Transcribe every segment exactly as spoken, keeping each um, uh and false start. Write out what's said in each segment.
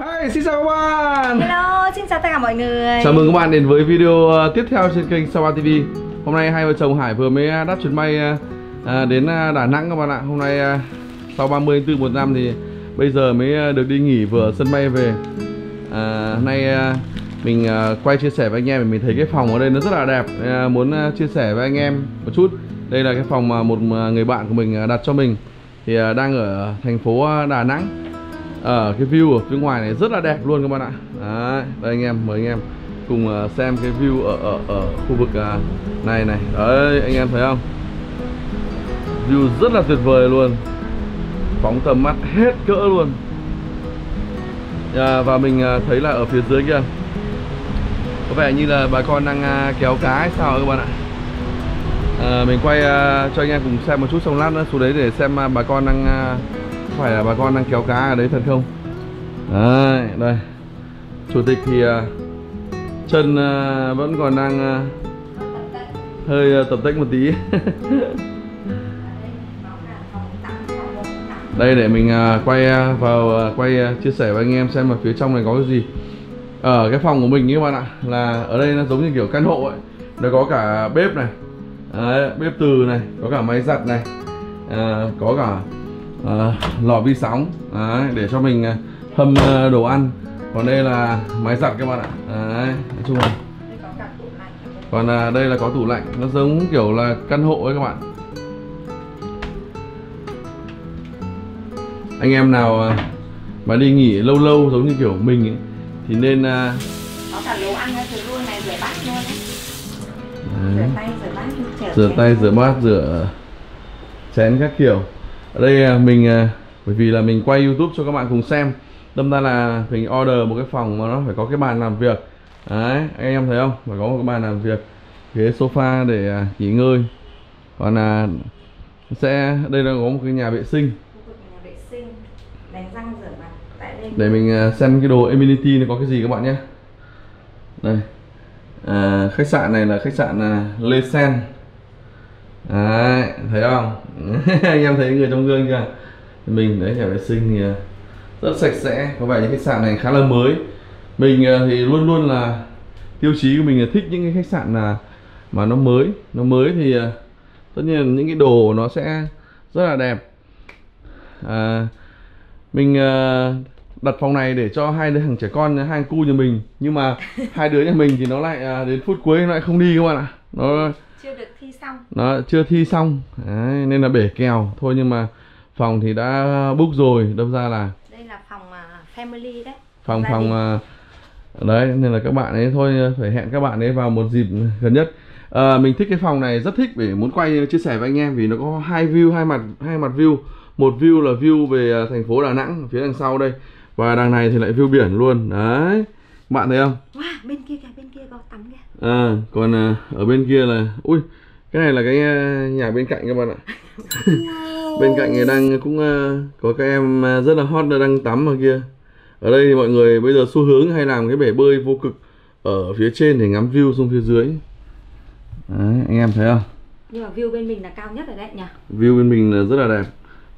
Hi, xin chào các bạn. Hello, xin chào tất cả mọi người. Chào mừng các bạn đến với video tiếp theo trên kênh Sao ti vi. Hôm nay hai vợ chồng Hải vừa mới đáp chuyến bay đến Đà Nẵng các bạn ạ. Hôm nay sau ba mươi tháng tư một năm thì bây giờ mới được đi nghỉ vừa sân bay về. À, hôm nay mình quay chia sẻ với anh em, mình thấy cái phòng ở đây nó rất là đẹp, muốn chia sẻ với anh em một chút. Đây là cái phòng mà một người bạn của mình đặt cho mình, thì đang ở thành phố Đà Nẵng. Ở à, cái view ở phía ngoài này rất là đẹp luôn các bạn ạ. Đấy, đây anh em, mời anh em cùng xem cái view ở ở, ở khu vực này này. Đấy, anh em thấy không? View rất là tuyệt vời luôn, phóng tầm mắt hết cỡ luôn. À, và mình thấy là ở phía dưới kia có vẻ như là bà con đang kéo cá hay sao các bạn ạ. À, mình quay cho anh em cùng xem một chút, xong lát nữa xuống đấy để xem bà con đang phải là bà con đang kéo cá ở đấy thật không. Đấy, đây chủ tịch thì chân vẫn còn đang hơi tập tách một tí. Đây để mình quay vào quay chia sẻ với anh em xem mà phía trong này có cái gì. Ở cái phòng của mình các bạn ạ, là ở đây nó giống như kiểu căn hộ ấy, nó có cả bếp này, đấy, bếp từ này, có cả máy giặt này, à, có cả à, lò vi sóng, đấy, để cho mình hâm đồ ăn. Còn đây là máy giặt các bạn ạ. Đấy, nói chung là còn à, đây là có tủ lạnh, nó giống kiểu là căn hộ ấy các bạn. Anh em nào mà đi nghỉ lâu lâu giống như kiểu mình ấy, thì nên à... có cả nấu ăn ra từ luôn này, rửa bát luôn đấy. Rửa tay, rửa bát, rửa, rửa tay, rửa bát, rửa chén các kiểu. Ở đây mình bởi vì là mình quay YouTube cho các bạn cùng xem, đâm ra là mình order một cái phòng mà nó phải có cái bàn làm việc. Đấy, anh em thấy không? Phải có một cái bàn làm việc, ghế sofa để nghỉ ngơi. Còn là sẽ đây là có một cái nhà vệ sinh. Nhà vệ sinh, đánh răng rửa mặt tại đây. Để mình xem cái đồ amenity nó có cái gì các bạn nhé. Đây. À, khách sạn này là khách sạn Lê Sen. Đấy, thấy không? Anh em thấy người trong gương kìa. Mình đấy, nhà vệ sinh thì rất sạch sẽ. Có vẻ những khách sạn này khá là mới. Mình thì luôn luôn là tiêu chí của mình là thích những cái khách sạn là mà nó mới. Nó mới thì tất nhiên những cái đồ nó sẽ rất là đẹp. à, Mình đặt phòng này để cho hai đứa thằng trẻ con, hai thằng cu nhà mình. Nhưng mà hai đứa nhà mình thì nó lại đến phút cuối nó lại không đi các bạn ạ. Nó chưa được thi xong. Đó, chưa thi xong. Đấy, nên là bể kèo thôi, nhưng mà phòng thì đã book rồi, đâm ra là đây là phòng uh, family đấy. Phòng Gia phòng uh, đấy, nên là các bạn ấy thôi phải hẹn các bạn ấy vào một dịp gần nhất. À, mình thích cái phòng này, rất thích để muốn quay chia sẻ với anh em vì nó có hai view, hai mặt hai mặt view. Một view là view về thành phố Đà Nẵng phía đằng sau đây, và đằng này thì lại view biển luôn. Đấy. Bạn thấy không? Wow, bên kia kìa, bên kia có tắm kìa. À, còn à, ở bên kia là ui, cái này là cái nhà bên cạnh các bạn ạ. Bên cạnh này đang cũng uh, có các em rất là hot đang tắm ở kia. Ở đây thì mọi người bây giờ xu hướng hay làm cái bể bơi vô cực ở phía trên để ngắm view xuống phía dưới. Đấy, anh em thấy không? Nhưng mà view bên mình là cao nhất rồi đấy nhỉ. View bên mình là rất là đẹp.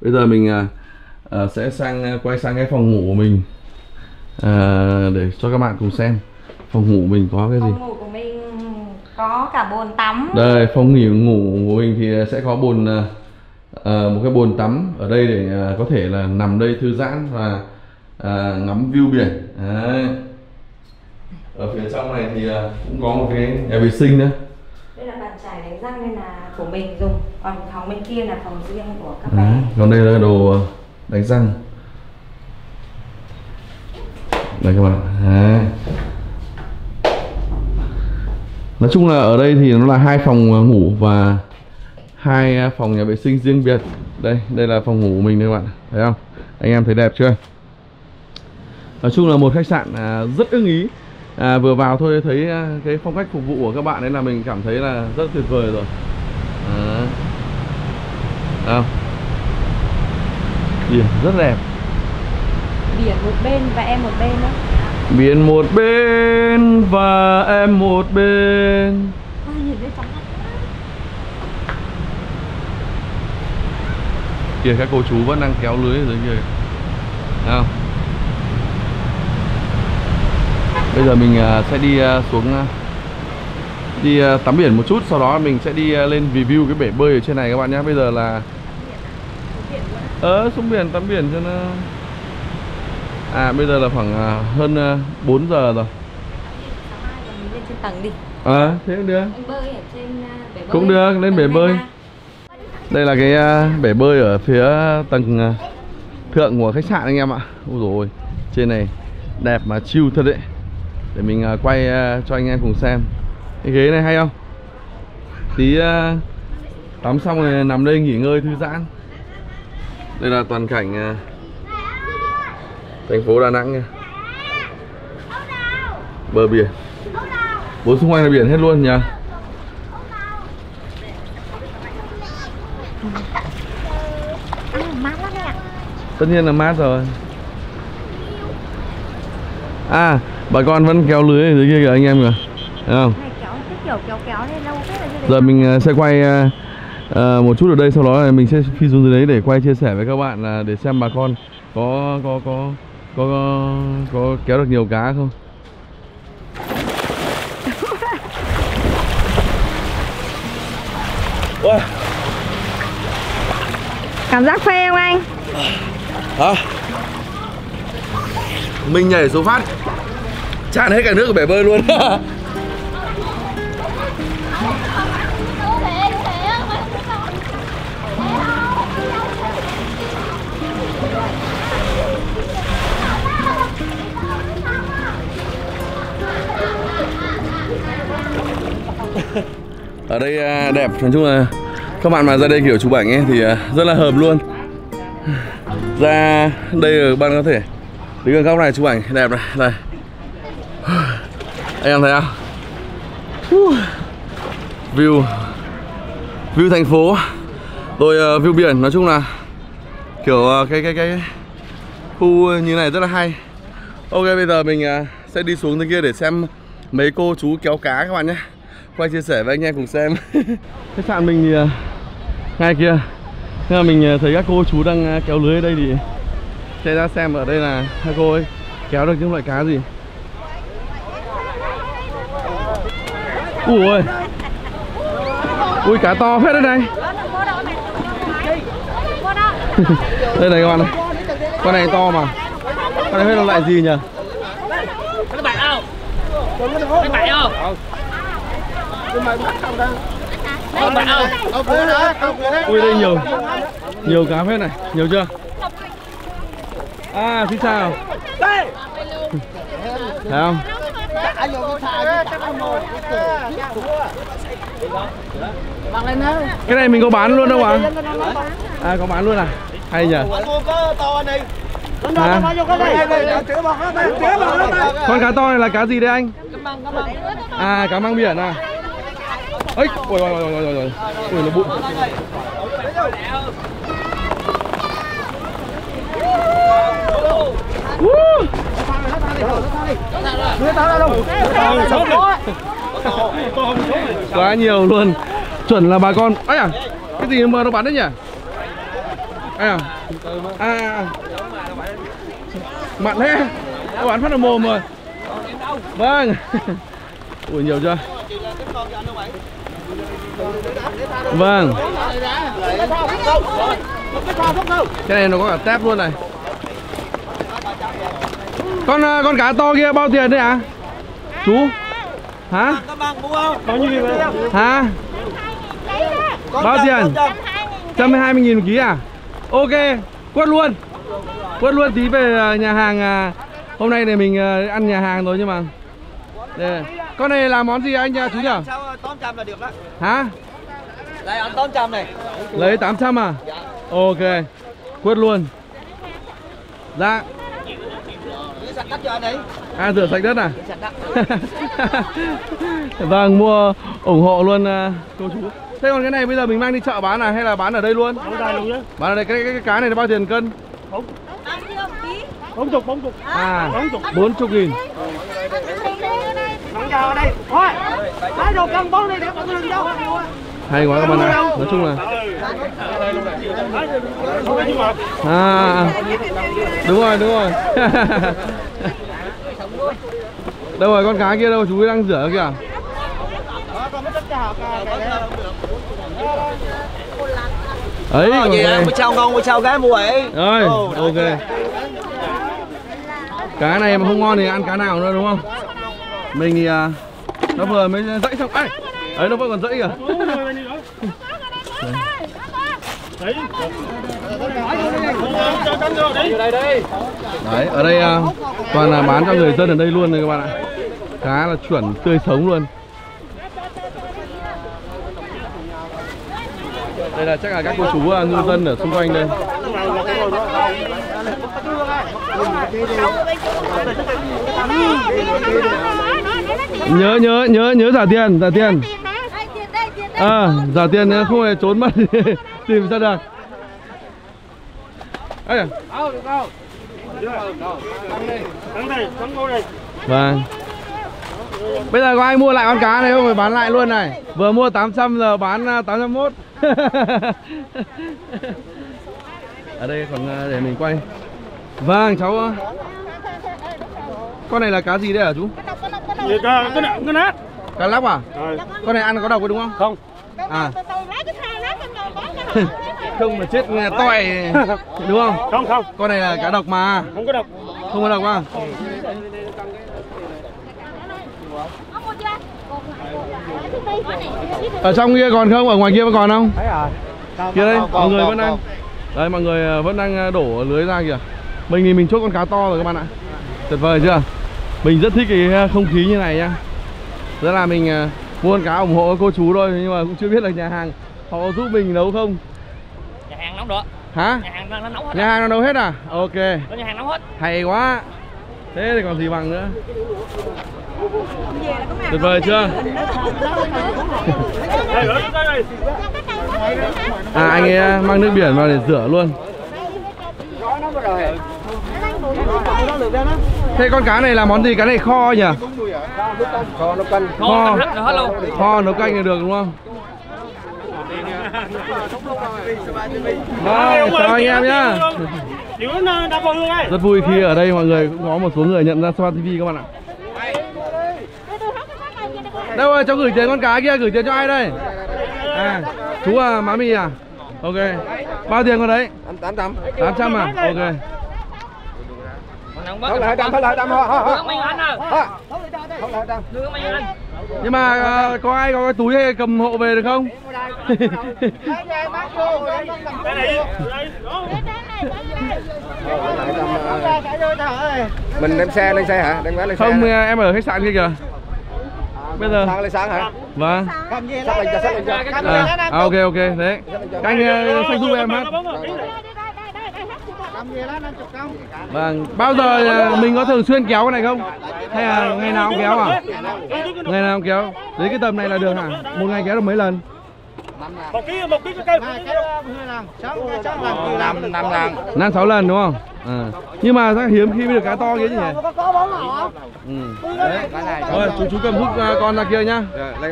Bây giờ mình uh, sẽ sang quay sang cái phòng ngủ của mình. À, để cho các bạn cùng xem phòng ngủ mình có cái gì. Phòng ngủ của mình có cả bồn tắm. Đây, phòng nghỉ ngủ của mình thì sẽ có bồn à, một cái bồn tắm ở đây để à, có thể là nằm đây thư giãn và à, ngắm view biển. Đấy. Ở phía trong này thì à, cũng có một cái nhà vệ sinh nữa. Đây là bàn chải đánh răng nên là của mình dùng, còn phòng bên kia là phòng riêng của các bé. Còn đây là đồ đánh răng. Đây các bạn. Đấy. Nói chung là ở đây thì nó là hai phòng ngủ và hai phòng nhà vệ sinh riêng biệt. Đây, đây là phòng ngủ của mình đây các bạn, thấy không? Anh em thấy đẹp chưa? Nói chung là một khách sạn rất ưng ý. À, vừa vào thôi thấy cái phong cách phục vụ của các bạn ấy là mình cảm thấy là rất tuyệt vời rồi. Đấy. Đấy không? Điểm rất đẹp. Biển một bên và em một bên đó. Biển một bên và em một bên. Ôi, nhìn thấy chóng mặt quá. Kìa các cô chú vẫn đang kéo lưới ở dưới kia. Thấy không? Bây giờ mình sẽ đi xuống đi tắm biển một chút, sau đó mình sẽ đi lên review cái bể bơi ở trên này các bạn nhé. Bây giờ là ờ xuống biển tắm biển cho nó. À bây giờ là khoảng hơn bốn giờ rồi. Mình lên trên tầng đi. Ờ à, thế cũng được. Anh bơi ở trên bể bơi. Cũng được, lên bể bơi. Đây là cái bể bơi ở phía tầng thượng của khách sạn anh em ạ. Ôi dồi ôi, trên này đẹp mà chill thật đấy. Để mình quay cho anh em cùng xem. Cái ghế này hay không? Tí tắm xong rồi nằm đây nghỉ ngơi thư giãn. Đây là toàn cảnh thành phố Đà Nẵng nha. Bờ biển. Bốn xung quanh là biển hết luôn nhỉ. Tất nhiên là mát rồi. À, bà con vẫn kéo lưới ở dưới kia kìa anh em kìa. Thấy không? Giờ mình sẽ quay một chút ở đây, sau đó mình sẽ phi xuống dưới đấy để quay chia sẻ với các bạn là để xem bà con có có có có có, có kéo được nhiều cá không. Cảm giác phê không anh? À, mình nhảy số phát tràn hết cả nước của bể bơi luôn. Ở đây đẹp, nói chung là các bạn mà ra đây kiểu chụp ảnh ấy thì rất là hợp luôn. Ra đây các bạn có thể đứng ở góc này chụp ảnh đẹp này, này. Anh em thấy không? Uh, view view thành phố rồi uh, view biển, nói chung là kiểu uh, cái cái cái khu như này rất là hay. Ok bây giờ mình uh, sẽ đi xuống dưới kia để xem mấy cô chú kéo cá các bạn nhé. Quay chia sẻ với anh em cùng xem. Khách sạn mình thì uh, ngay kia. Thế là mình thấy các cô chú đang kéo lưới ở đây thì chạy ra xem ở đây là các cô ấy kéo được những loại cá gì. Ui Ui cá to phết đấy này. Đây này các bạn này. Con này to mà. Con này hết là loại gì nhỉ? Con này không? Con này không? Ui đây nhiều nhiều cá phết này, nhiều chưa? À xin chào. Thấy không? Cái này mình có bán luôn đâu ạ? À? À có bán luôn à? Hay nhỉ? À. Con cá to này là cá gì đấy anh? À cá măng biển à? Ôi, ôi, ôi, ôi, ôi, ôi, ôi, nó bụi. Quá nhiều luôn. Chuẩn là bà con. Ấy à, cái gì mà nó bắn đấy nhỉ? Ấy à, à, mặn thế. Nó bắn phát vào mồm rồi. Vâng. Ui, nhiều chưa? Vâng. Cái này nó có cả tép luôn này. Con con cá to kia bao tiền đấy ạ? À? Chú. Hả? Bao nhiêu tiền? Hả? Bao tiền? một trăm hai mươi nghìn một ký à? Ok, quất luôn. Quất luôn tí về nhà hàng. Hôm nay thì mình ăn nhà hàng rồi nhưng mà. Đây. Con này là món gì anh chú nhỉ? tám trăm là được đó. Hả? Đây ăn tám trăm này. Lấy tám trăm à? Dạ. Ok. Quất luôn. Dạ. Rửa sạch đất cho anh ấy. À rửa sạch đất à? Rửa sạch đất. Vâng, mua ủng hộ luôn cô chú. Thế còn cái này bây giờ mình mang đi chợ bán à hay là bán ở đây luôn? Bán ở đây luôn chứ. Bán ở đây cái cái, cái cá này nó bao tiền cân? Không. Bốn chục, bốn chục. À, bốn chục nghìn. Hay quá các bạn ạ, nói chung là à, đúng rồi, đúng rồi. Đâu rồi con cá kia đâu, chú đang rửa kìa. Ấy, em trao ngon, trao gái mua ấy. Rồi, ok. Cá này mà không ngon thì ăn cá nào nữa đúng không? Mình thì à, nó vừa mới dẫy xong. Ấy, ấy nó vẫn còn dẫy kìa. Đấy, ở đây à, toàn là bán cho người dân ở đây luôn này các bạn ạ. Cá là chuẩn tươi sống luôn. Đây là chắc là các cô chú ngư dân ở xung quanh đây. Nhớ nhớ nhớ nhớ trả tiền, trả tiền. À, giả tiền không hề trốn mất. Tìm ra được. Ấy. Vâng. Bây giờ có ai mua lại con cá này không? Phải bán lại luôn này. Vừa mua tám trăm giờ bán tám trăm mốt. Ở đây còn để mình quay. Vâng cháu. Con này là cá gì đây hả chú? Cá nát. Cá lóc à? Ừ. Con này ăn có độc có đúng không? Không. À. Không mà chết tỏi đúng không? Không không. Con này là cá độc mà. Không có độc. Không có độc à? Ừ. Ở trong kia còn không? Ở ngoài kia vẫn còn không? Kia đây, mọi người vẫn đang. Đấy mọi người vẫn đang đổ lưới ra kìa. Mình thì mình chốt con cá to rồi các bạn ạ. Tuyệt vời chưa? Mình rất thích cái không khí như này nhá. Rất là mình mua con cá ủng hộ cô chú thôi, nhưng mà cũng chưa biết là nhà hàng họ có giúp mình nấu không. Nhà hàng nấu được. Hả? Nhà hàng nó nấu hết. Nhà à? Hàng nó nấu hết à? Ok. Đó, nhà hàng nấu hết. Hay quá. Thế thì còn gì bằng nữa. Tuyệt vời chưa? À anh ấy mang nước biển vào để rửa luôn. Thế con cá này là món gì? Cá này kho nhỉ? Kho nấu canh. Kho kho nấu canh thì được đúng không? Rồi, chào anh em nhá. Rất vui khi ở đây mọi người cũng có một số người nhận ra Spa ti vi các bạn ạ. Đâu ơi, cháu gửi tiền con cá kia, gửi tiền cho ai đây? À, chú à, má mì à? Ok. Bao tiền con đấy? tám trăm. tám trăm à? Ok. Thôi lại đâm, thôi lại đâm. Nhưng mà uh, có ai có cái túi hay cầm hộ về được không? Mình đem xe lên xe hả? Đem lên xe không hả? Em ở khách sạn kia kìa. Bây giờ sáng lên sáng hả? Vâng. À, ok ok đấy. Các anh sang giúp em hát. Vâng, bao giờ mình có thường xuyên kéo cái này không? Hay là ngày nào cũng kéo à? Ngày nào cũng kéo. Đến cái tầm này là được hả? Một ngày kéo được mấy lần? năm sáu lần đúng không? À. Nhưng mà rất hiếm khi mới được cá to thế chứ nhỉ? Ừ. Đấy. Thôi, chú chú cầm hút con ra kia nhá. Okay.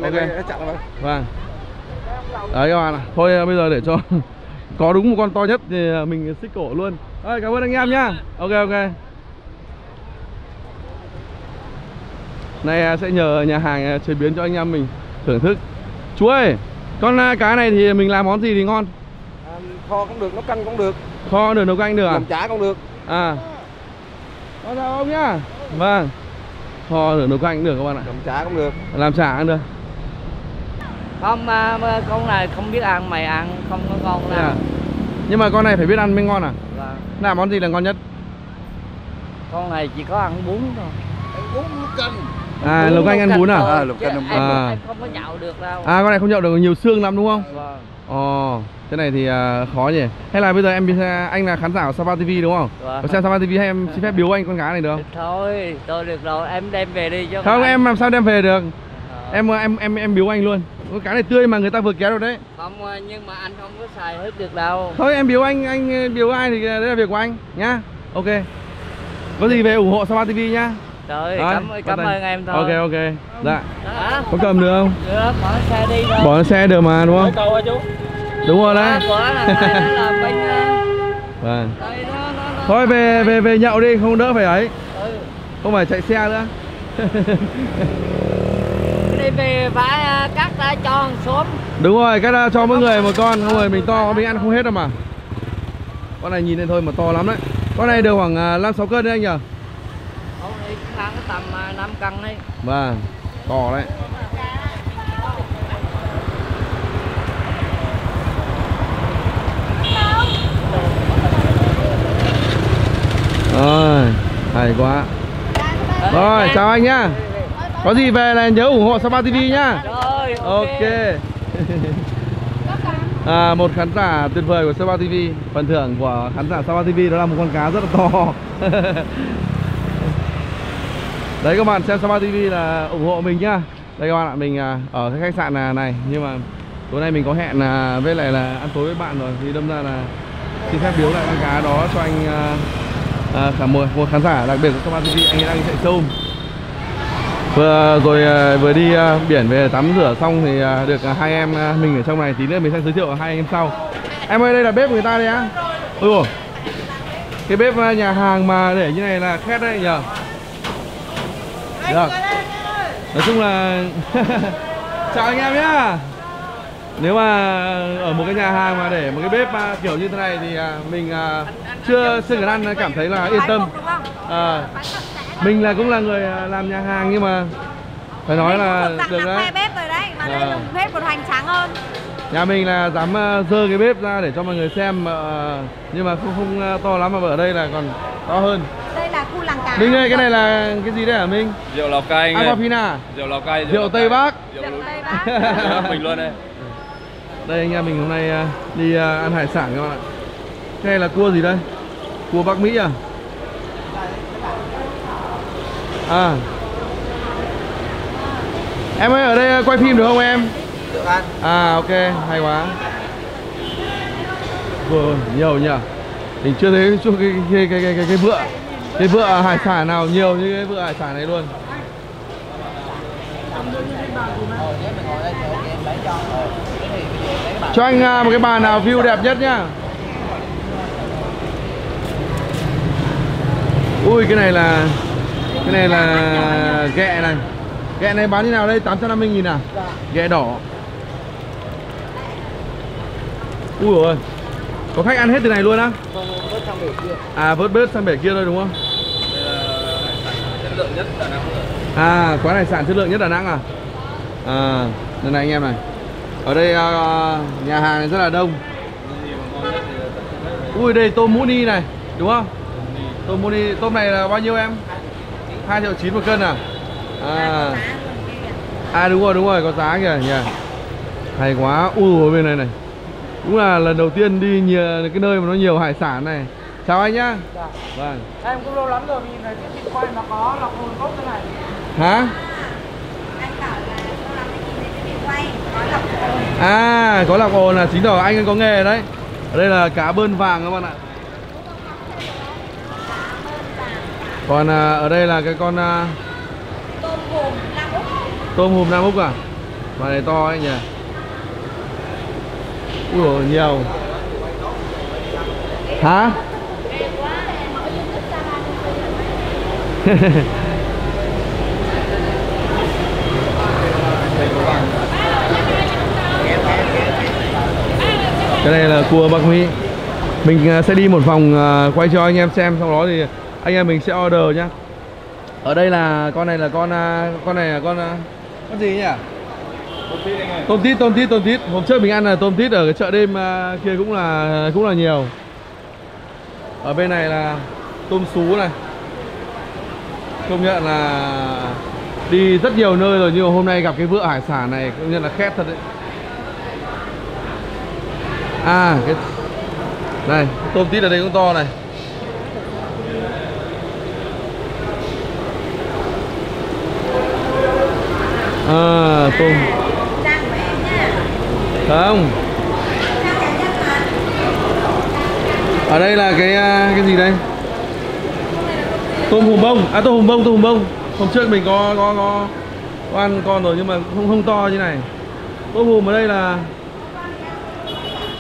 Vâng. Đấy các bạn ạ. Thôi bây giờ để cho có đúng một con to nhất thì mình xích cổ luôn. Ơi, cảm ơn anh em nhá. Ok ok. Nay sẽ nhờ nhà hàng chế biến cho anh em mình thưởng thức. Chú ơi, con cá này thì mình làm món gì thì ngon? À, kho cũng được, nấu canh cũng được. Kho được, nấu canh được à? Làm chả cũng được. À. Con chào ông nhá. Vâng. Kho được, nấu canh cũng được các bạn ạ. Làm chả cũng được. Làm chả cũng được. Không, mà con này không biết ăn, mày ăn không có ngon nào. À. Nhưng mà con này phải biết ăn mới ngon à? Vâng. Làm món gì là ngon nhất? Con này chỉ có ăn bún thôi. Ăn bún nấu canh. À, lẩu canh ăn bún à? À, lẩu canh ăn bún. À, không có nhậu được đâu. À, con này không nhậu được, nhiều xương lắm đúng không? Vâng. Ồ, oh, thế này thì uh, khó nhỉ. Hay là bây giờ em biết anh là khán giả của Sapa ti vi đúng không? Vâng. Có xem Sapa ti vi hay em xin phép biếu anh con cá này được không? Thôi, tôi được rồi, em đem về đi cho. Không, anh. Em làm sao đem về được? Ờ. Em em em em biếu anh luôn. Con cá này tươi mà người ta vừa kéo rồi đấy. Không, nhưng mà anh không có xài hết được đâu. Thôi em biếu anh, anh biếu ai thì đấy là việc của anh nhá. Ok. Có gì về ủng hộ Sapa ti vi nhá. Trời ơi, cảm, cảm ơn em thôi. Ok ok. Dạ. Hả? Có cầm được không? Được, bỏ xe đi thôi. Bỏ xe được mà đúng không? Cầu hả chú? Đúng rồi đấy. Vâng. Thôi về về về nhậu đi, không đỡ phải ấy. Ừ. Không phải chạy xe nữa. Đi về phải cắt ra cho xóm. Đúng rồi, cắt ra cho mỗi người một con, không rồi mình to mình ăn không hết đâu mà. Con này nhìn lên thôi mà to lắm đấy. Con này đều khoảng năm sáu cân đấy anh nhờ. Con này khoảng tầm năm cân đấy. Vâng, to đấy. Rồi, hay quá. Rồi, chào anh nhá. Có gì về là nhớ ủng hộ Sapa ti vi nhá. Rồi, ok. À, một khán giả tuyệt vời của Sapa ti vi. Phần thưởng của khán giả Sapa ti vi đó là một con cá rất là to. Đấy các bạn, xem Sapa ti vi là ủng hộ mình nhá. Đây các bạn ạ, mình ở cái khách sạn này, nhưng mà tối nay mình có hẹn với lại là ăn tối với bạn rồi, thì đâm ra là xin phép biếu lại con cá đó cho anh. À, cả một, một khán giả đặc biệt của Sapa ti vi, anh ấy đang chạy sâu. Vừa rồi vừa đi uh, biển về tắm rửa xong thì uh, được uh, hai em uh, mình ở trong này, tí nữa mình sẽ giới thiệu hai anh em sau. Em ơi, đây là bếp của người ta đấy á. Ôi, cái bếp uh, nhà hàng mà để như này là khét đấy nhờ. Được. Nói chung là chào anh em nhá. Nếu mà ở một cái nhà hàng mà để một cái bếp kiểu như thế này thì mình chưa xin ăn cảm thấy là yên tâm. À, mình là cũng là người làm nhà hàng nhưng mà phải nói là được đấy. Bếp rồi đấy, mà đây dùng bếp còn hoành tráng hơn. Nhà mình là dám dơ cái bếp ra để cho mọi người xem, nhưng mà không không to lắm, mà ở đây là còn to hơn. Đây là khu làng cá. Minh ơi, cái này là cái gì đấy hả Minh? Rượu Lào Cai. Aquafina. Rượu Lào Cai. Rượu Tây Bắc. Rượu Tây Bắc. Mình luôn đây. Đây anh em mình hôm nay đi ăn hải sản các bạn ạ. Cái này là cua gì đây? Cua Bắc Mỹ à? À. Em ơi, ở đây quay phim được không em? Được anh. À ok, hay quá. Vừa nhiều nhỉ. Mình chưa thấy cái cái cái cái, cái vựa cái vựa hải sản nào nhiều như cái vựa hải sản này luôn. Cho anh một cái bàn nào view đẹp nhất nhá. Ui, cái này là cái này là ghẹ này. Ghẹ này bán như nào đây? tám trăm năm mươi nghìn à? Ghẹ đỏ. Ui rồi, có khách ăn hết từ này luôn á? À, vớt bớt sang bể kia thôi đúng không? À, quán hải sản chất lượng nhất Đà Nẵng à? À, đây này anh em này. Ở đây uh, nhà hàng này rất là đông. Ui, đây tôm mũ ni này, đúng không? Tôm mũ ni, tôm này là bao nhiêu em? hai triệu chín một cân à? À, à đúng rồi, đúng rồi, có giá kìa nhỉ. Hay quá. Ui, ở bên này này. Đúng là lần đầu tiên đi nhiều, cái nơi mà nó nhiều hải sản này. Chào anh nhá. Vâng. Em cũng lâu lắm rồi mình này, cái thịt quay nó có lọc hồn cốc thế này. Hả? À, có lọc ồn là chính rồi, anh có nghề đấy. Ở đây là cá bơn vàng các bạn ạ. Còn à, ở đây là cái con à... tôm hùm Nam Úc. Tôm hùm Nam Úc à? Mà này to ấy nhỉ. Ui dồi, nhiều. Hả? Cái này là cua Bắc Mỹ. Mình sẽ đi một vòng quay cho anh em xem, sau đó thì anh em mình sẽ order nhá. Ở đây là con này là con con này là con con gì nhỉ? Tôm tít anh ơi. Tôm tít, tôm tít, tôm tít. Hôm trước mình ăn là tôm tít ở cái chợ đêm kia cũng là cũng là nhiều. Ở bên này là tôm sú này. Công nhận là đi rất nhiều nơi rồi nhưng mà hôm nay gặp cái vựa hải sản này công nhận là khét thật đấy. À, cái này, tôm tít ở đây cũng to này. À, tôm. Không. Ở đây là cái cái gì đây? Tôm hùm bông, à tôm hùm bông, tôm hùm bông. Hôm trước mình có có có, có ăn con rồi nhưng mà không không to như này. Tôm hùm ở đây là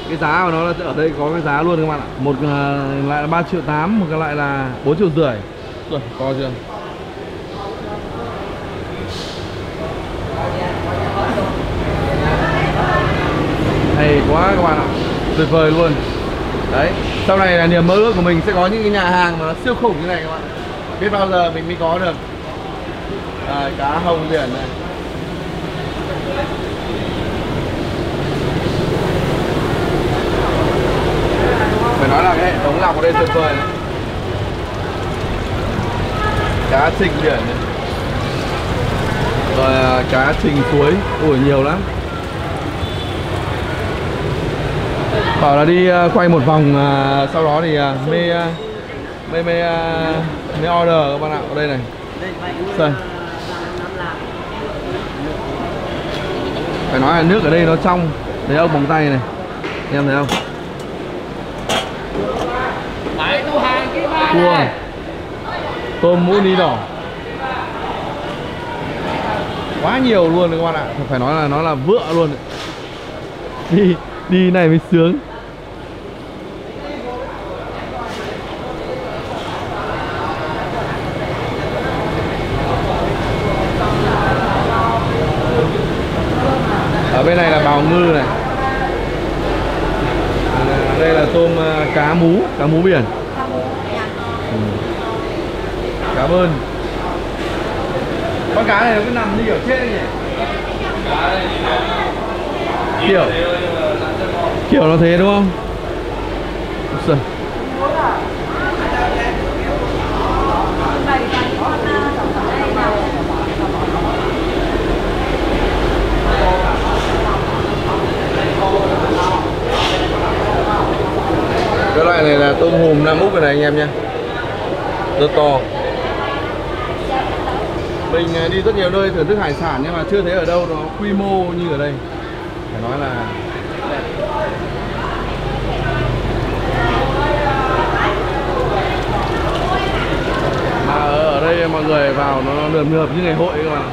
cái giá của nó là ở đây có cái giá luôn các bạn ạ. Một uh, lại là ba triệu tám, một cái lại là bốn triệu rưỡi. Rồi, to chưa? vời luôn. Đấy, sau này là niềm mơ ước của mình sẽ có những cái nhà hàng mà nó siêu khủng như này các bạn. Biết bao giờ mình mới có được. À, cá hồng biển này. Phải nói là cái hệ thống lọc ở đây tuyệt vời này. Cá trình biển này. Rồi à, cá trình suối, ủa nhiều lắm. Bảo là đi uh, quay một vòng, uh, sau đó thì uh, mê, uh, mê mê uh, mê order các bạn ạ. Ở đây này. Đây. Phải nói là nước ở đây nó trong. Thấy ông bằng tay này. Em thấy không? Cua. Tôm mũi ni đỏ. Quá nhiều luôn các bạn ạ. Phải nói là nó là vựa luôn. Đi đi này mới sướng. Ở bên này là bào ngư này. Ở đây là tôm cá mú, cá mú biển. Ừ. Cá bơn. Con cá này nó cứ nằm như kiểu chết nhỉ. Kiểu Kiểu nó thế đúng không? Ôi cái loại này là tôm hùm Nam Úc này anh em nha. Rất to. Mình đi rất nhiều nơi thưởng thức hải sản nhưng mà chưa thấy ở đâu nó quy mô như ở đây. Phải nói là mà ở đây mọi người vào nó lượm lượp như ngày hội các bạn.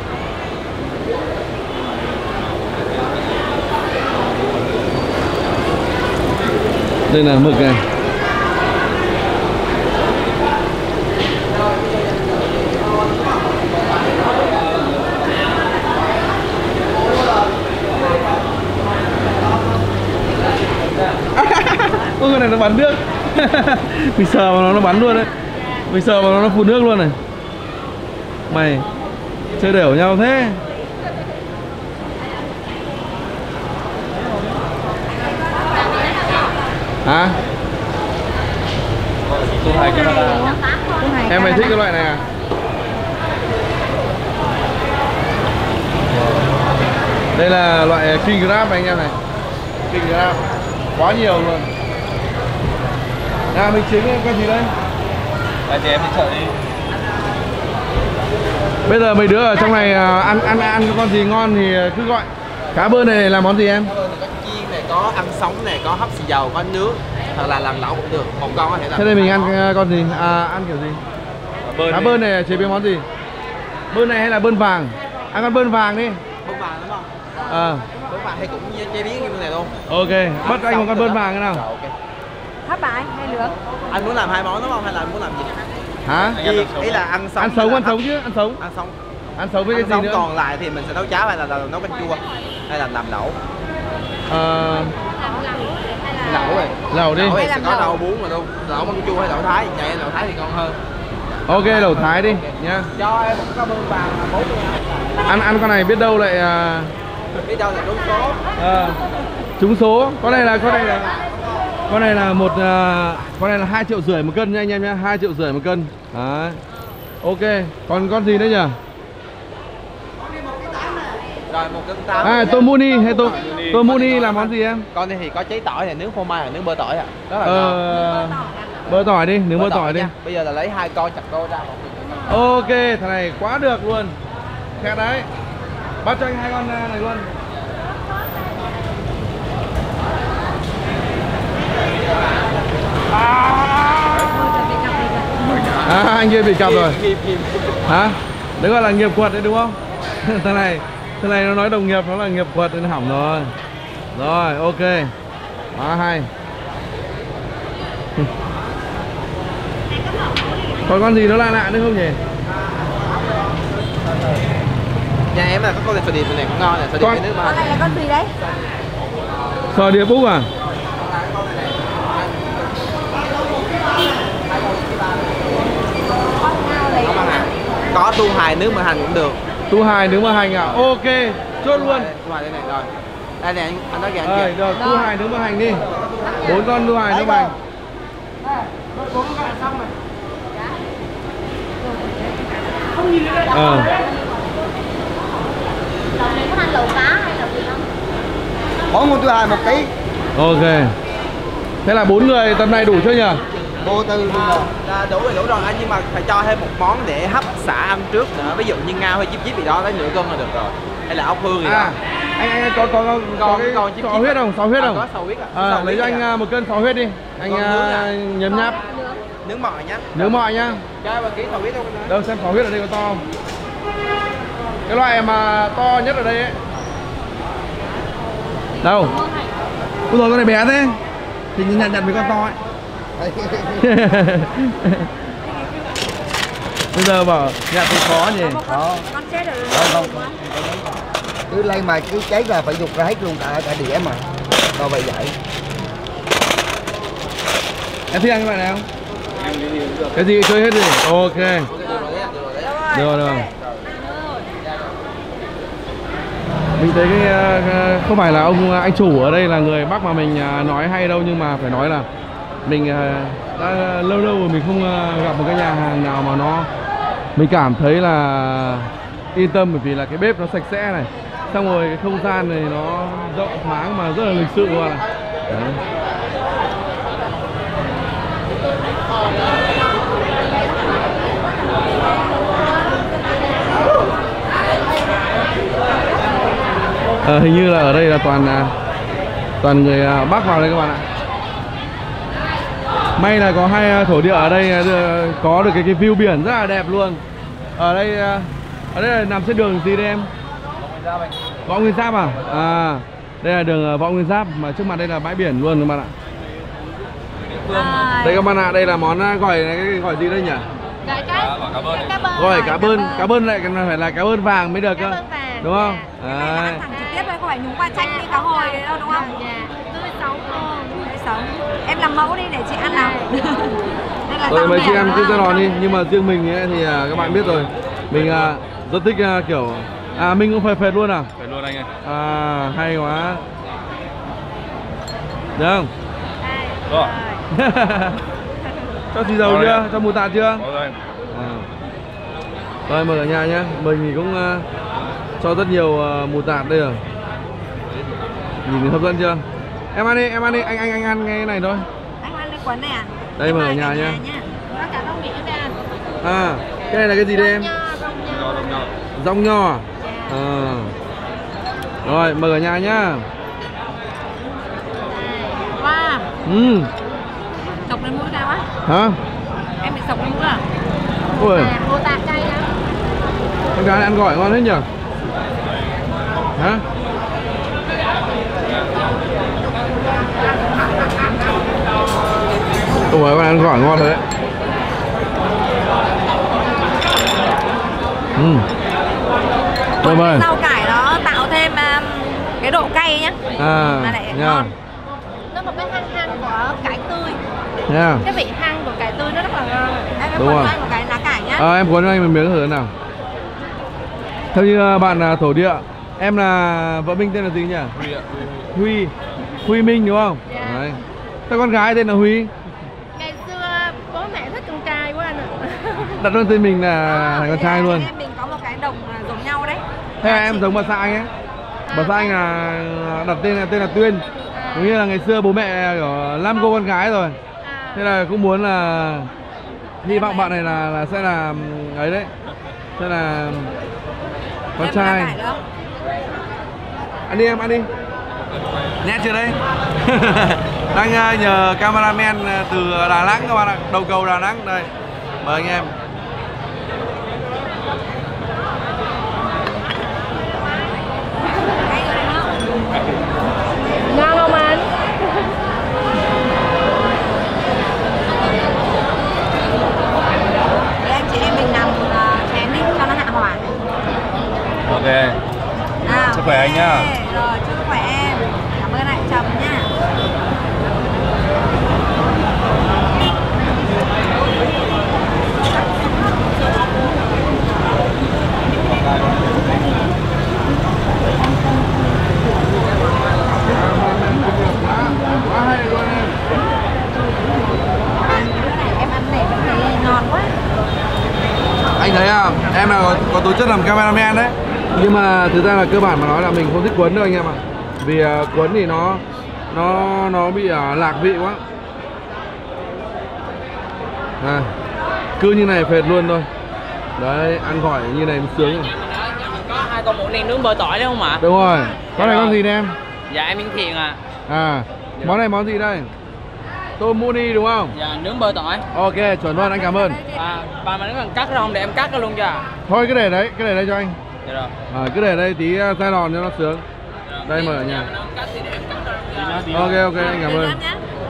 Đây là mực này. Ôi cái này nó bắn nước. Mình sờ vào nó nó bắn luôn đấy. Mình sờ vào nó nó phun nước luôn này. Mày chơi đều nhau thế. Hả? Em mày thích cái loại này à? Đây là loại king crab anh em này. King crab quá nhiều luôn. À, mình chính em có gì đây? Anh chị em đi chợ đi. Bây giờ mấy đứa ở trong này ăn ăn ăn con gì ngon thì cứ gọi. Cá bơn này làm món gì em? Cá bơn này có chiên này, có ăn sống này, có hấp xì dầu, có nướng hoặc là làm lẩu cũng được. Một con có thể là. Thế đây mình ăn món. Con gì? À, ăn kiểu gì? Bơn cá bơn này chế biến món gì? Bơn này hay là bơn vàng? Ăn con bơn vàng đi. Bơn vàng đúng không? Ờ. À. Bơn vàng hay cũng chế biến như thế này luôn. Ok. Bắt anh một con bơn vàng thế nào? Okay. Hấp bà anh hay nướng? Anh muốn làm hai món đúng không? Hay là anh muốn làm gì? Hả? Ý, ý là ăn sống. Ăn sống, ăn sống chứ, ăn sống. Ăn sống. Ăn sống với cái gì nữa? Còn lại thì mình sẽ nấu cháo hay là nấu canh chua hay là làm lẩu. Ờ lẩu này. Lẩu đi. Lẩu sẽ có lẩu bún mà luôn. Lẩu canh chua hay lẩu Thái, vậy lẩu Thái thì ngon hơn. Ok, lẩu Thái đi nha. Cho em một cái bơn vàng bốn nha. Ăn ăn con này biết đâu lại biết đâu là trúng số. Ờ. Trúng số. Con này là con này là con này là một uh, con này là hai triệu rưỡi một cân nha anh em nhé, hai triệu rưỡi một cân. Đấy. Ok, còn con gì nữa nhỉ? Rồi một cân tám. À, tôm muni hay tôm tôm muni là món gì em? Con này thì có cháy tỏi này, nướng phô mai, nướng bơ tỏi ạ. Rất là ngon. Bơ tỏi đi, nướng bơ tỏi đi. Bây giờ là lấy hai con chặt đôi ra. Ok, thằng này quá được luôn. Thế đấy. Bắt cho anh hai con này luôn. À, anh kia bị cặp rồi. Hả? Đấy gọi là nghiệp quật đấy đúng không? Thằng này, thằng này nó nói đồng nghiệp nó là nghiệp quật nên hỏng rồi. Rồi, ok. Quá hay. Còn con gì nó lạ lạ nữa không nhỉ? Nhà em là có con sò điệp này cũng ngon này, sò điệp nước mà. Con này là con gì đấy? Sò điệp Úc à? có tu hài nước mà hành cũng được. Tu hài nước mà hành à? Ok, chốt luôn. Tu hài đây này rồi. Đây này anh nói kìa anh kìa. Rồi, tu hài nước mà hành đi. Bốn con tu hài nước mà hành. Bốn con là xong rồi. Không nhìn cái đó. Lẩu này có ăn lẩu cá hay lẩu gì không? Mỗi một tu hài một tí. Ok. Thế là bốn người tầm này đủ chưa nhỉ? Vô tư à, đủ rồi đủ rồi anh, nhưng mà phải cho thêm một món để hấp xả ăn trước nữa, ví dụ như ngao hay chip chip gì đó, lấy nửa cân là được rồi, hay là ốc hương gì à, đó. Anh anh có có có, có cái còn chip sò huyết không? Sò huyết không? À, có sò huyết à? À, lấy cho anh à, một cân sò huyết đi. Anh à, nhấm nháp. Nướng mọi nhá. Nướng mọi nhá. Cho bà ký sò huyết đâu con ơi. Đâu xem sò huyết ở đây có to không? Cái loại mà to nhất ở đây ấy. Đâu? Ui giời, con này bé thế. Thì nhặt nhặt với con to ấy. Bây giờ bảo nhặt thì khó nhỉ. Đó. Con chết rồi. Không, không. Cứ lay mà cứ cháy là phải dục ra hết luôn cả cả đĩa mà. Rồi vậy vậy. Em thích ăn cái này không? Cái gì chơi hết đi. Ok. Được rồi, được rồi. Mình thấy cái không phải là ông anh chủ ở đây là người Bắc mà mình nói hay đâu, nhưng mà phải nói là mình đã lâu lâu rồi mình không gặp một cái nhà hàng nào mà nó mình cảm thấy là yên tâm, bởi vì là cái bếp nó sạch sẽ này, xong rồi cái không gian này nó rộng thoáng mà rất là lịch sự luôn. À, hình như là ở đây là toàn toàn người Bắc vào đây các bạn ạ. May là có hai thổ địa ở đây có được cái, cái view biển rất là đẹp luôn. Ở đây ở đây là nằm trên đường gì đây em? Võ Nguyên Giáp à? À, đây là đường Võ Nguyên Giáp mà trước mặt đây là bãi biển luôn các bạn ạ. À, đây các bạn ạ, đây là món gỏi này, cái gỏi gì đây nhỉ? Gỏi cá bơn. Gỏi cá bơn, cá bơn lại phải là cá bơn vàng mới được cơ. Đúng không? Cái này là ăn thẳng trực tiếp thôi, không phải nhúng qua chanh như cá hồi đấy đâu, đúng không? Dạ, mười sáu. Em làm mẫu đi để chị ăn nào. Rồi mấy chị em cứ ra đòn đi, nhưng mà riêng mình ấy, thì các bạn biết rồi. Mình rất thích kiểu... À, mình cũng phải phệt luôn à? Phệt luôn anh ơi. À, hay quá. Được không? Được rồi. Cho xì dầu chưa? Cho mù tạt chưa? Có rồi anh. Rồi, mời cả nhà nhé. Mình thì cũng... cho rất nhiều uh, mù tạt đây rồi. Nhìn hấp dẫn chưa? Em ăn đi, em ăn đi, anh anh anh ăn cái này thôi. Anh ăn cái quán này à? Đây mà ở nhà nhá. À, cái này là cái gì đây em? Rong nho. À. Rồi, mời cả nhà nhá. Wow. Ừ. Sọc lên mũi ra quá. Hả? Em bị sọc lên mũi à? Ôi. Mù tạt cay lắm. Con gái này ăn gỏi ngon hết nhỉ? Hả? Ủa, con ăn gỏi ngon thế đấy. Ừ. Thôi mời. Rau cải nó tạo thêm um, cái độ cay nhá. À, mà lại ngon. Nó có cái hăng hăng của cải tươi. Yeah. Cái vị hăng của cải tươi nó rất là ngon. Em cuốn cho anh một cái lá cải nhá. Ờ, em cuốn cho anh một miếng thử nào. Theo như bạn thổ địa, em là vợ Minh tên là gì nhỉ? Huy ạ. Huy. Huy Minh đúng không? Yeah. Đấy. Thế con gái tên là Huy. Ngày xưa bố mẹ thích con trai của anh ạ. Đặt luôn tên mình là à, con trai luôn. Em mình có một cái đồng giống nhau đấy. Thế à, em chị... giống bà xã anh ấy. À, bà xã anh là đặt tên là tên là Tuyên. À. Đúng như là ngày xưa bố mẹ kiểu năm cô con gái rồi. À. Thế là cũng muốn là hy vọng bạn này là, là sẽ là ấy đấy. Sẽ là con trai. Ăn đi em, ăn đi. Nét chưa đấy? Đang nhờ cameraman từ Đà Nẵng các bạn ạ, đầu cầu Đà Nẵng đây. Mời anh em. Ngon không anh? Để anh chị em mình nằm chén đi cho nó hạ hỏa. Ok. À, sức khỏe okay. Anh nhá. Rồi, sức khỏe em. Cảm ơn anh Trầm nha. có, có tố chất làm cameraman đấy. Nhưng mà thực ra là cơ bản mà nói là mình không thích cuốn đâu anh em ạ. À. Vì uh, cuốn thì nó nó nó bị uh, lạc vị quá. À, cứ như này phệt luôn thôi. Đấy, ăn khỏi như này cũng sướng. Có hai con mũ nêm nướng bơ tỏi đấy không ạ? À? Đúng rồi. Con này con gì nè em? Dạ em Miến Thiện à. À, dạ. Món này món gì đây? Tôm muni đúng không? Dạ, nướng bơ tỏi. Ok, chuẩn luôn, anh cảm ơn. À, bà mà nướng cắt ra không để em cắt nó luôn cho à? Thôi cứ để đấy, cứ để đây cho anh. Dạ rồi. À, cứ để đây tí xay đòn cho nó sướng. Dạ, đây mở ở nhà. Dạ. Ok ok, anh cảm ơn.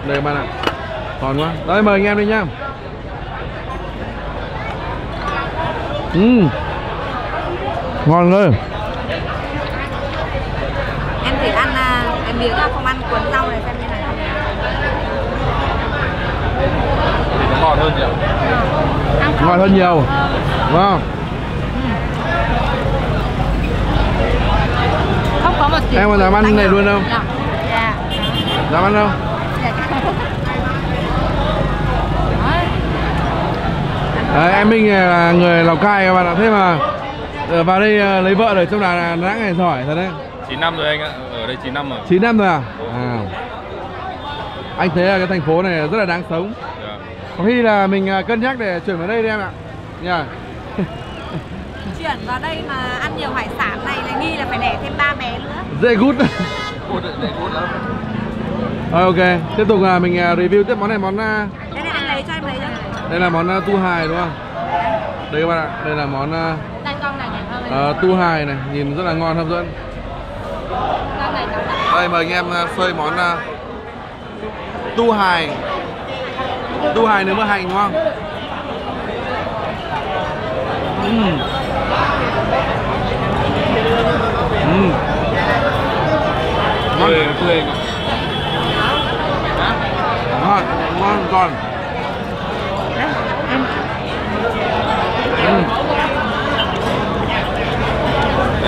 Để bạn ạ. Còn quá. Đây mời anh em đi nhá. Uhm. Ngon ơi. Em thì ăn em miếng là không ăn cuốn rau này xem như này. Nó ngọt hơn nhiều. Ừ. Ngọt hơn nhiều. Đúng không? Không có một em còn dám ăn này luôn không? Dạ. Dám ăn không? Dạ. Đấy, em Minh là người Lào Cai các bạn ạ. Thế mà vào đây lấy vợ rồi trong Đà Nẵng này giỏi thật đấy. Chín năm rồi anh ạ, ở đây chín năm rồi. Chín năm rồi à? À, anh thấy là cái thành phố này rất là đáng sống. Yeah. Có khi là mình cân nhắc để chuyển vào đây đi em ạ. Yeah. Chuyển vào đây mà ăn nhiều hải sản này là nghi là phải đẻ thêm ba bé nữa. Dễ gút. Dễ gút lắm. Ok, tiếp tục là mình review tiếp món này. Món cái này anh lấy cho em lấy cho. Đây là món tu hài đúng không? Đây các bạn ạ, đây là món uh, tu hài này, nhìn rất là ngon hấp dẫn. Đây mời anh em xơi món uh, tu hài. Tu hài nướng mỡ hành đúng không? Uhm. Uhm. Ngon. Ngon, ngon, ngon. Đây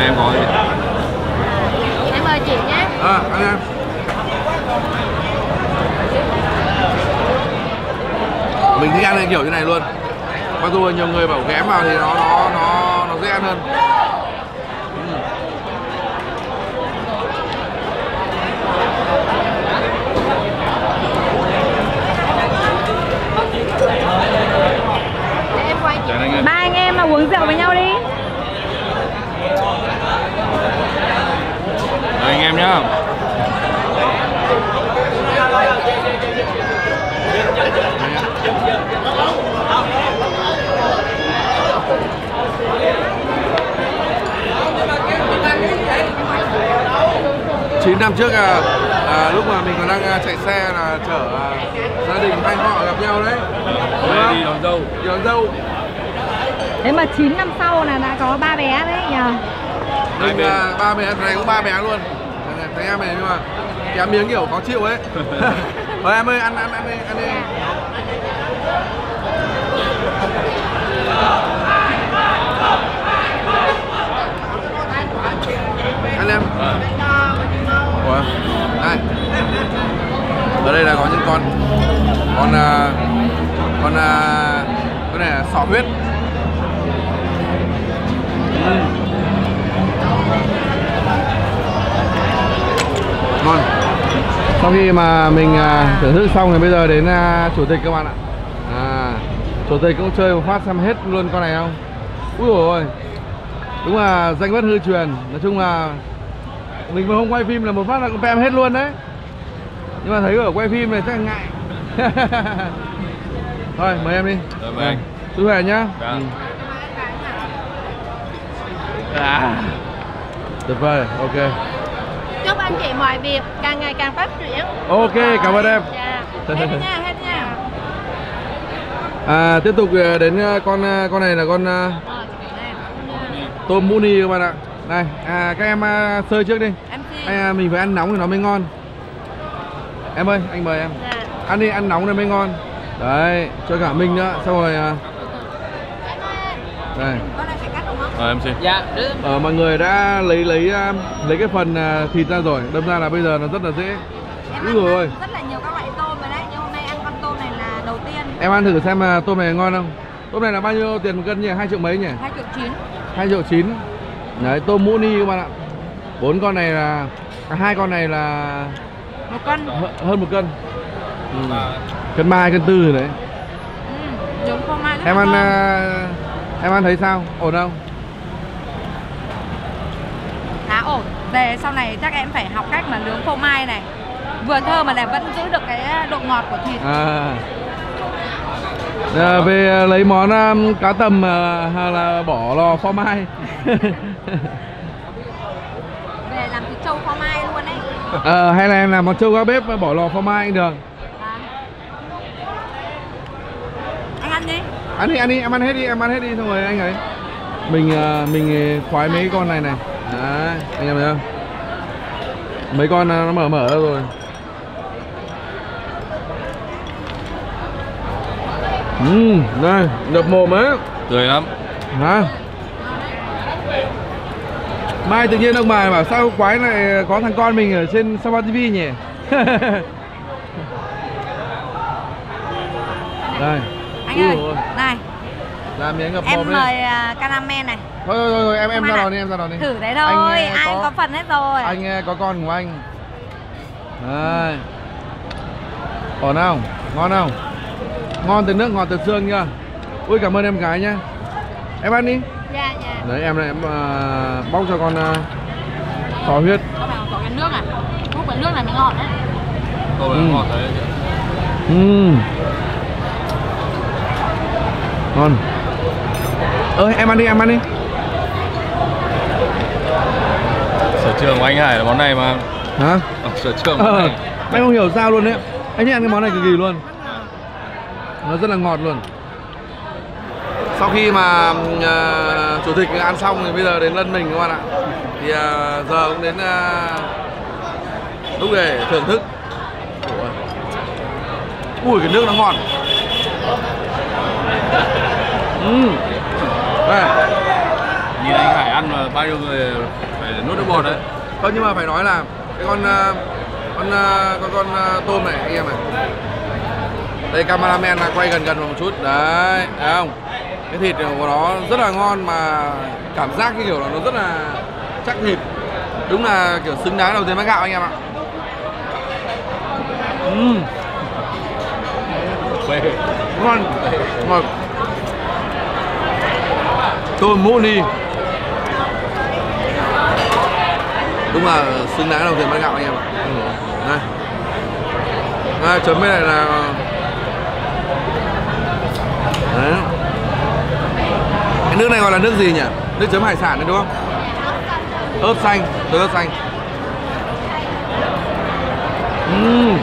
em gọi em mời chị nhé. À, anh em. Mình thích ăn này kiểu như này luôn. Mặc dù nhiều người bảo ghém vào thì nó nó nó nó dễ ăn hơn. Ba anh em mà uống rượu với nhau đi. Rồi anh em nhá. chín năm trước à, à, lúc mà mình còn đang chạy xe là chở à, gia đình anh họ gặp nhau đấy. Đấy đi đón dâu. Đi đón dâu. Thế mà chín năm sau là đã có ba bé đấy nhờ. Mình ba bé, này cũng ba bé luôn. Thấy em này nhưng mà kém miếng kiểu khó chịu ấy. Thôi em ơi, ăn ăn ăn đi, ăn đi. Ăn em. Ủa, đây. Ở đây là có những con con con cái này là sò huyết. Ừ. Ngon. Sau khi mà mình uh, thưởng thức xong thì bây giờ đến uh, chủ tịch các bạn ạ. À, chủ tịch cũng chơi một phát xem hết luôn con này không. Úi dồi ôi, đúng là danh bất hư truyền. Nói chung là mình mà không quay phim là một phát là con pem hết luôn đấy. Nhưng mà thấy ở quay phim này chắc là ngại. Thôi mời em đi. Rồi mời anh. Chú khỏe nhá. Dạ. Ừ. À, tuyệt vời, ok. Chúc anh chị mọi việc càng ngày càng phát triển. Ok, rồi, cảm ơn em. Dạ. Hết nha, hết nha. À, tiếp tục đến con con này là con ờ, tôm muni các bạn ạ. Này, à, các em sơi trước đi. Anh, mình phải ăn nóng thì nó mới ngon. Em ơi, anh mời em. Dạ. Ăn đi, ăn nóng thì mới ngon. Đấy, cho cả mình nữa, xong rồi. Đây. Ờ, em xin. Dạ. Ờ, mọi người đã lấy lấy lấy cái phần thịt ra rồi, đâm ra là bây giờ nó rất là dễ. Em Úi ăn rồi. Rất là nhiều các loại tôm rồi đấy, nhưng hôm nay ăn con tôm này là đầu tiên. Em ăn thử xem tôm này ngon không? Tôm này là bao nhiêu tiền một cân nhỉ? Hai triệu mấy nhỉ? Hai triệu chín. hai triệu chín. Đấy, tôm mũ ni các bạn ạ. Bốn con này là cả hai con này là một cân, hơn một cân. Ừ. Cân ba, cân tư rồi đấy. Ừ, em ăn uh, em ăn thấy sao? Ổn không? Khá ổn. Về sau này chắc em phải học cách mà nướng phô mai này. Vừa thơm mà lại vẫn giữ được cái độ ngọt của thịt. À. À, về lấy món um, cá tầm uh, là bỏ lò phô mai. Về làm thịt trâu phô mai luôn ấy. À, hay là em làm món trâu gác bếp bỏ lò phô mai anh được. À. Anh ăn đi. Ăn đi, ăn đi, em ăn hết đi, em ăn hết đi xong rồi anh ấy. Mình uh, mình khoái mấy con này này. Đấy, anh em thấy không? Mấy con nó mở mở rồi. Ừ, đây, đập mồm ấy. Tươi lắm. Hả? Mai tự nhiên ông bà bảo sao quái này có thằng con mình ở trên Sapa ti vi nhỉ? Đây. Anh ơi, này. Làm miếng ngập mồm. Em mời cameraman này. Thôi thôi thôi, thôi em em ra đòn đi, em ra đòn đi. Thử đấy thôi, anh, ai có, có phần hết rồi. Anh có con của anh. Đây. Ổn không? Ngon không? Ngon từ nước, ngọt từ xương nha. Ui, cảm ơn em gái nhá. Em ăn đi. Dạ, dạ. Đấy, em này em uh, bóc cho con uh, sò huyết. Có phải có cái nước này. Bóc cái nước này mới ngọt đấy. Có phải ngọt đấy. Ừm. Ngon. Ơi, em ăn đi, em ăn đi. Sở trường của anh Hải là món này mà. Hả? Ờ, sở trường món ờ, này. Anh không hiểu sao luôn đấy. Anh thích ăn cái món này cực kỳ luôn. Nó rất là ngọt luôn. Sau khi mà uh, chủ tịch ăn xong thì bây giờ đến lân mình các bạn ạ. Thì uh, giờ cũng đến uh, lúc để thưởng thức. Ui, cái nước nó ngọt. Uhm. Nhìn anh Hải ăn mà bao nhiêu người phải nuốt nước bọt đấy. Không, nhưng mà phải nói là cái con uh, con uh, con con uh, tôm này anh em này. Đây, cameraman là quay gần gần một chút. Đấy, thấy không? Cái thịt của nó rất là ngon mà cảm giác như kiểu là nó rất là chắc thịt. Đúng là kiểu xứng đáng đầu tiên bát gạo anh em ạ. Uhm. Ngon, ngon. Tôm mũ ni. Đúng là xứng đáng đầu tiên bát gạo anh em ạ. Đây. Đây, chấm bên này là đấy. Cái nước này gọi là nước gì nhỉ? Nước chấm hải sản đấy đúng không? Ớt xanh, tôi ớt xanh. Uhm.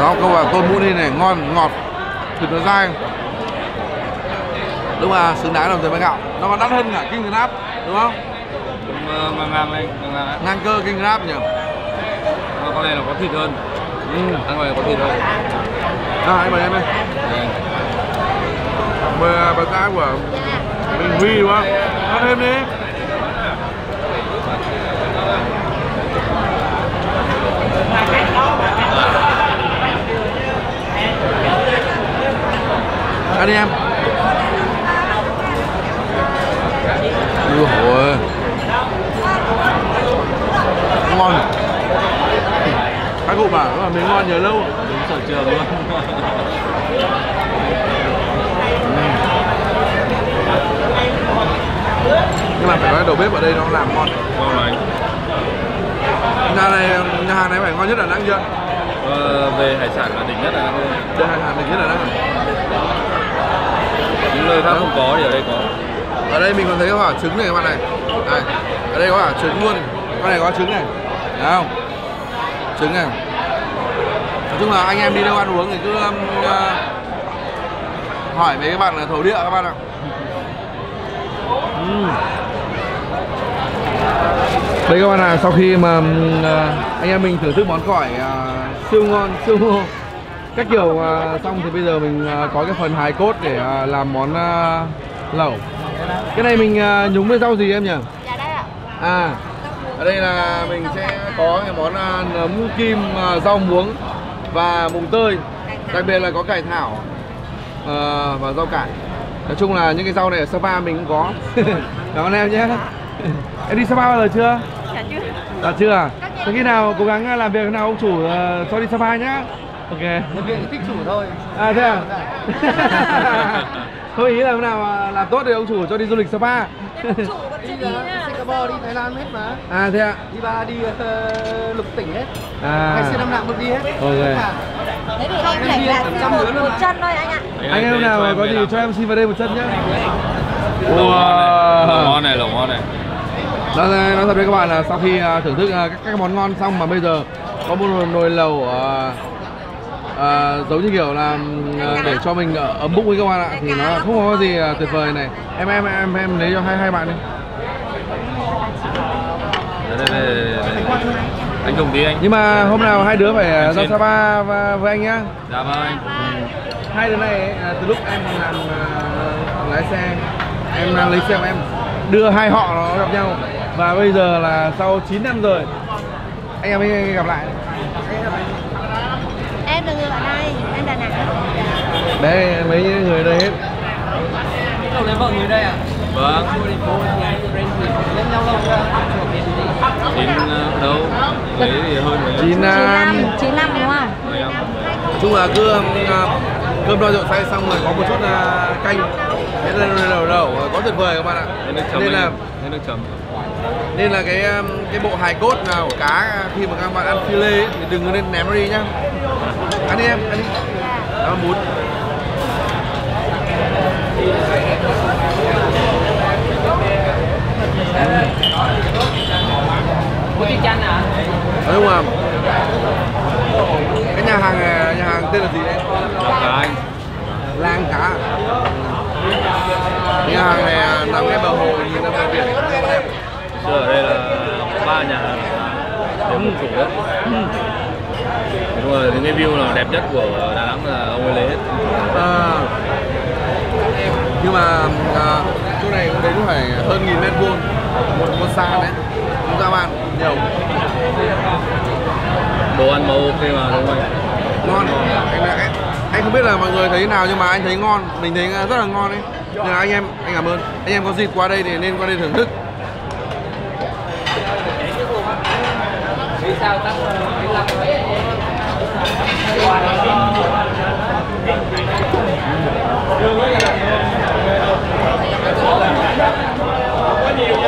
Đó, câu là tôm mũ ni này ngon, ngọt, thịt nó dai. Đúng là xứng đáng đồng tiền bánh gạo. Nó còn đắt hơn cả King Crab đúng không? Ngang cơ King Crab nhỉ? Con này là có thịt hơn. Ừ, ăn này là có thịt hơn. Nào, anh mời em đây. Mời bà xã của mình Huy đúng không? Ăn thêm đi. Ăn đi em. Ui dồi. Ngon. Các cụ bảo là mình ngon nhớ lâu. Đúng sở trường luôn. Nhưng mà phải nói đầu bếp ở đây nó làm ngon. Ngon này. Nhà này, nhà hàng này phải ngon nhất là Đà Nẵng chưa? Ờ, về hải sản là đỉnh nhất là Đà Nẵng. Về hải sản đỉnh nhất là Đà Nẵng. Những nơi khác không có thì ở đây có. Ở đây mình còn thấy có quả trứng này các bạn này. Đây, ở đây có quả trứng luôn. Con này có trứng này. Đấy không? Trứng này. Nói chung là anh em đi đâu ăn uống thì cứ um, uh, hỏi mấy các bạn là thổ địa các bạn ạ. Uhm. Đây các bạn ạ, sau khi mà uh, anh em mình thưởng thức món cõi uh, siêu ngon, siêu ngon các kiểu uh, xong thì bây giờ mình uh, có cái phần hài cốt để uh, làm món uh, lẩu. Cái này mình uh, nhúng với rau gì em nhỉ? Dạ đây ạ. À, ở đây là mình sẽ có cái món nấm kim, rau muống và mùng tơi. Đặc biệt là có cải thảo uh, và rau cải. Nói chung là những cái rau này ở Sapa mình cũng có. Cảm ơn em nhé. Em đi Sapa bao giờ chưa? Dạ chưa. Dạ chưa à? Thế khi nào cố gắng làm việc nào ông chủ uh, cho đi Sapa nhá. Ok. Nhân viên thích chủ thôi. À thế à? Thôi ý là hôm nào làm tốt thì ông chủ cho đi du lịch Sapa. Em chủ vẫn chưa đi nha. Singapore đi Thái Lan hết mà. À thế ạ. À? Đi ba đi uh, lục tỉnh hết. À. Hay xe năm nặng được đi hết. Ok. Thế thì em phải là một, một, một chân thôi anh ạ. Đấy, anh em hôm nào có gì cho em xin vào đây một chân nhé. Wow. Ngon này, lẩu ngon này. Đó, nói thật với các bạn là sau khi uh, thưởng thức uh, các, các món ngon xong mà bây giờ có một nồi lẩu uh, uh, giống như kiểu là uh, để cho mình uh, ấm bụng với các bạn ạ, thì nó không có gì uh, tuyệt vời này. Em em em em lấy cho hai hai bạn đi. Đây, đây, đây, đây. Anh cùng đi anh. Nhưng mà hôm nào hai đứa phải ra Sapa với anh nhá. Dạ vâng anh. Hai đứa này từ lúc em làm uh, lái xe, em đang lấy xe của em đưa hai họ nó gặp nhau, và bây giờ là sau chín năm rồi anh em mới gặp lại. Em là người ở đây, em Đà Nẵng đây, mấy người đây hết. Cậu lấy vợ người đây à? Vâng. Chín đâu? Mấy thì hơn chín năm, chín năm đúng không? Chung là cứ cơm đo rượu say xong rồi có một chút canh. Thế là đầu đầu có tuyệt vời các bạn ạ. Nên là chấm. Nên là cái cái bộ hài cốt nào của cá khi mà các bạn ăn phi lê thì đừng nên ném nó đi nhá. Ăn đi em, ăn đi. Đó muốn. Có tí chanh à? Đúng không? Cái nhà hàng nhà hàng tên là gì đấy? Anh. Lang cá. Nhà hàng này nằm ngay bờ hồ nhìn ra ngoài biển. Xưa ở đây là ba nhà hàng đúng chủ đấy. Đúng rồi, những cái view là đẹp nhất của Đà Nẵng là ông ấy lấy hết. À, nhưng mà à, chỗ này cũng đấy cũng phải hơn nghìn mét vuông một con sàn đấy. Chúng ta bạn nhiều. Đồ ăn mà ok mà đúng không? Ngon. Anh đã, anh không biết là mọi người thấy thế nào nhưng mà anh thấy ngon, mình thấy rất là ngon đấy. Nên là anh em, anh cảm ơn. Anh em có dịp qua đây thì nên qua đây thưởng thức.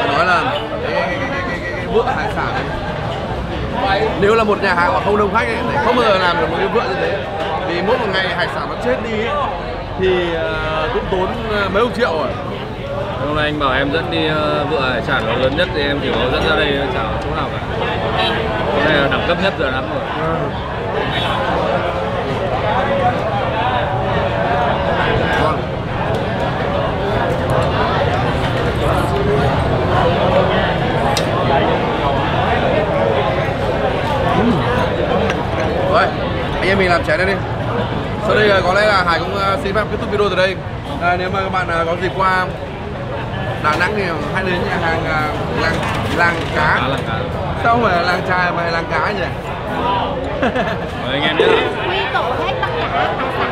Nói là cái vựa hải sản ấy. Nếu là một nhà hàng mà không đông khách ấy, thì không bao giờ làm được một cái vựa như thế. Vì mỗi một ngày hải sản nó chết đi ấy, thì uh, cũng tốn uh, mấy chục triệu rồi. Hôm nay anh bảo em dẫn đi uh, vựa hải sản nó lớn nhất thì em chỉ có dẫn ra đây chả chỗ nào cả. Hôm nay là đẳng cấp nhất rồi lắm rồi. Ừ. Ngon. Uhm. Rồi, anh em mình làm chén đây đi. Sau đây có lẽ là Hải cũng xin phép kết thúc video từ đây. À, nếu mà các bạn có dịp qua Đà Nẵng thì hãy đến nhà hàng làng, làng cá. Sao không phải là làng chài mà là làng cá nhỉ? Mời anh em nhé. Quy tụ hết tất cả hải sản